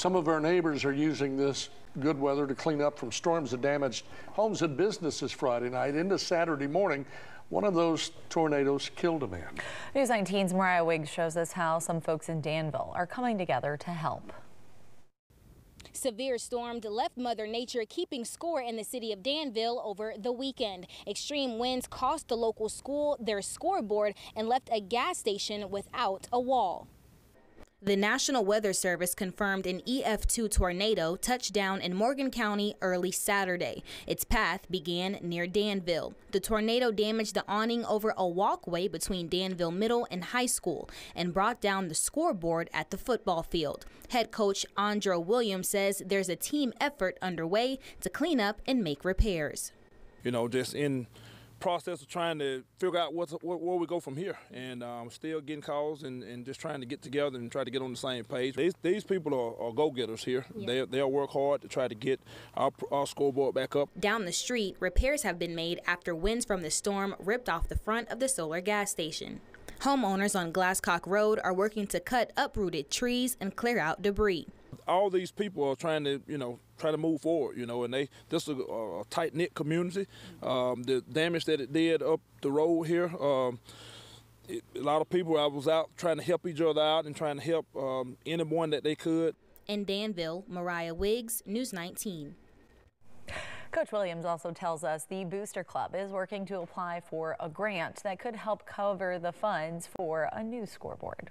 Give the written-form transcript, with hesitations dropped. Some of our neighbors are using this good weather to clean up from storms that damaged homes and businesses Friday night into Saturday morning. One of those tornadoes killed a man. News 19's Mariah Wiggs shows us how some folks in Danville are coming together to help. Severe storm left Mother Nature keeping score in the city of Danville over the weekend. Extreme winds cost the local school their scoreboard and left a gas station without a wall. The National Weather Service confirmed an EF2 tornado touched down in Morgan County early Saturday. Its path began near Danville. The tornado damaged the awning over a walkway between Danville Middle and High School and brought down the scoreboard at the football field. Head coach Andre Williams says there's a team effort underway to clean up and make repairs. You know, just in process of trying to figure out where we go from here, and still getting calls and just trying to get together and try to get on the same page. These people are go-getters here. Yeah. They'll work hard to try to get our scoreboard back up. Down the street, repairs have been made after winds from the storm ripped off the front of the solar gas station. Homeowners on Glasscock Road are working to cut uprooted trees and clear out debris. All these people are trying to, try to move forward, and this is a tight-knit community. The damage that it did up the road here, a lot of people, I was out trying to help each other out and trying to help anyone that they could. In Danville, Mariah Wiggs, News 19. Coach Williams also tells us the Booster Club is working to apply for a grant that could help cover the funds for a new scoreboard.